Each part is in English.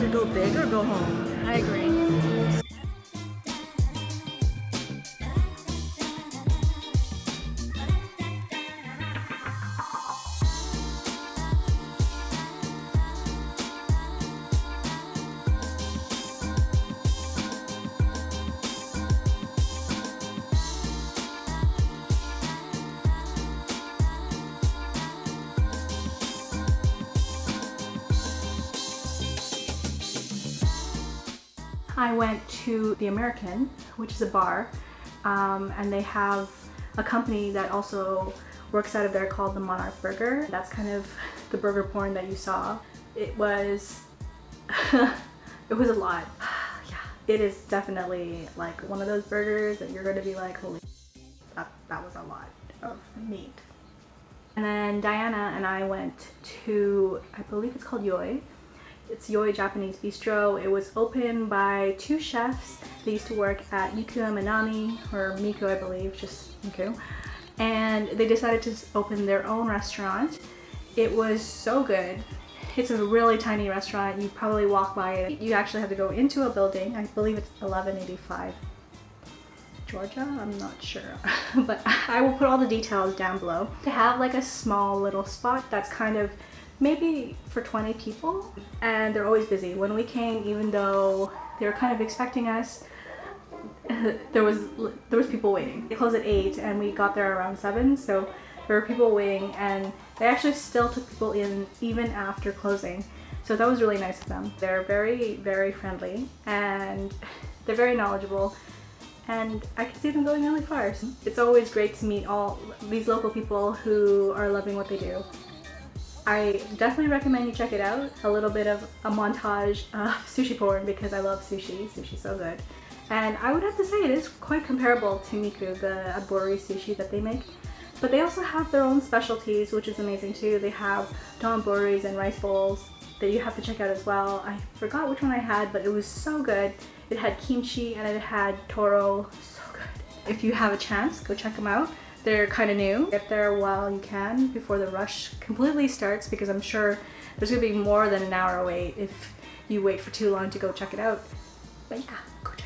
To go big or go home. I agree. I went to The American, which is a bar, and they have a company that also works out of there called The Monarch Burger. That's kind of the burger porn that you saw. It was a lot. Yeah, it is definitely like one of those burgers that you're going to be like, holy, that was a lot of meat. And then Diana and I went to, I believe it's called Yui. It's Yui Japanese Bistro. It was opened by two chefs. They used to work at Miku and Minami, or Miku I believe, just Miku. And they decided to open their own restaurant. It was so good. It's a really tiny restaurant. You probably walk by it. You actually have to go into a building. I believe it's 1185 Georgia? I'm not sure. But I will put all the details down below. They have like a small little spot that's kind of maybe for 20 people, and they're always busy. When we came, even though they were kind of expecting us, there was people waiting. They closed at 8 and we got there around 7, so there were people waiting, and they actually still took people in even after closing. So that was really nice of them. They're very, very friendly, and they're very knowledgeable, and I can see them going really far. It's always great to meet all these local people who are loving what they do. I definitely recommend you check it out. A little bit of a montage of sushi porn because I love sushi. Sushi's so good. And I would have to say it is quite comparable to Miku, the abori sushi that they make. But they also have their own specialties, which is amazing too. They have donboris and rice bowls that you have to check out as well. I forgot which one I had, but it was so good. It had kimchi and it had toro. So good. If you have a chance, go check them out. They're kind of new. Get there while you can before the rush completely starts, because I'm sure there's going to be more than an hour wait if you wait for too long to go check it out. But yeah, go check it out.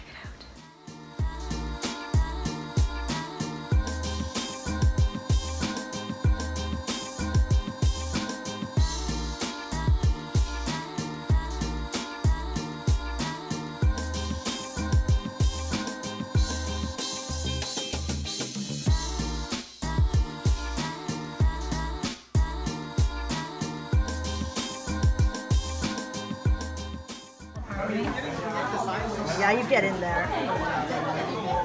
Yeah, you get in there.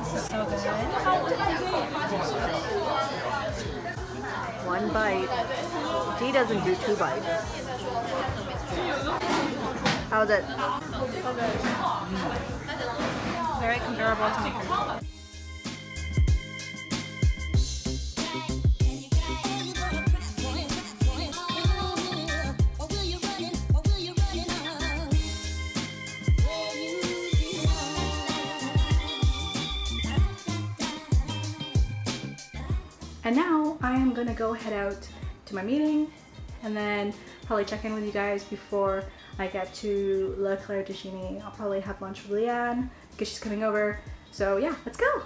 So good. One bite. He doesn't do two bites. How's it? So good. Very comparable to me. And now I am gonna go head out to my meeting and then probably check in with you guys before I get to L'Eclair de Genie. I'll probably have lunch with Leanne because she's coming over. So yeah, let's go!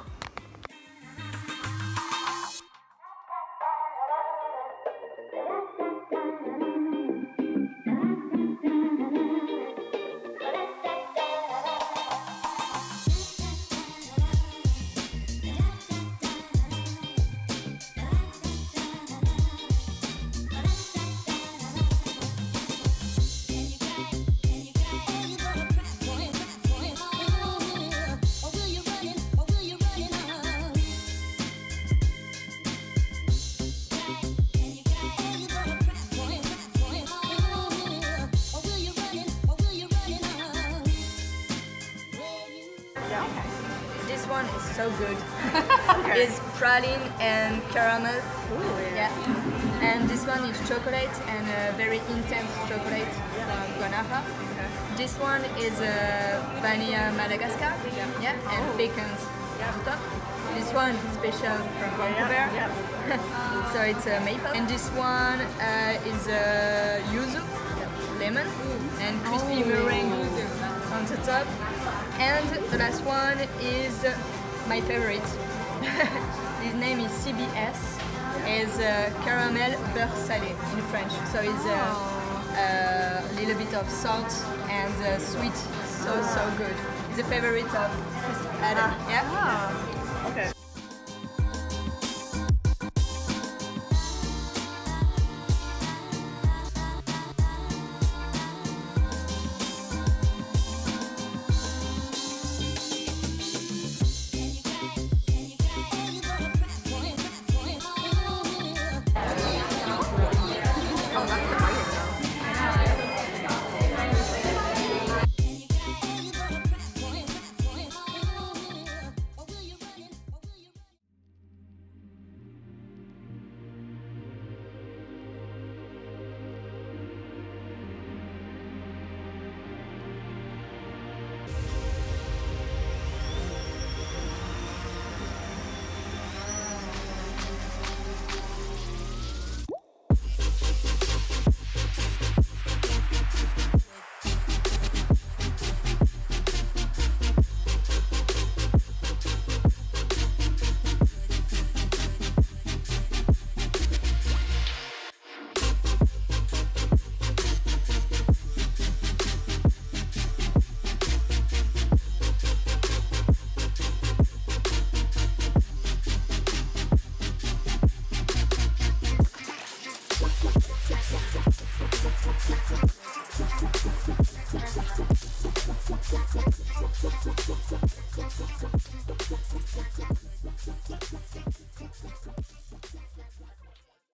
one is so good. Okay. It's praline and caramel. Ooh, yeah. And this one is chocolate and a very intense chocolate from Guanaja. Okay. This one is vanilla Madagascar. Yeah. And pecans on top. This one special from Combo Bear. Yeah. So it's maple. And this one is yuzu, lemon, and crispy meringue on the top. And the last one is my favorite. His name is CBS. It's caramel beurre salé in French. So it's a little bit of salt and sweet. So good. It's a favorite of Adam. Yeah. Okay.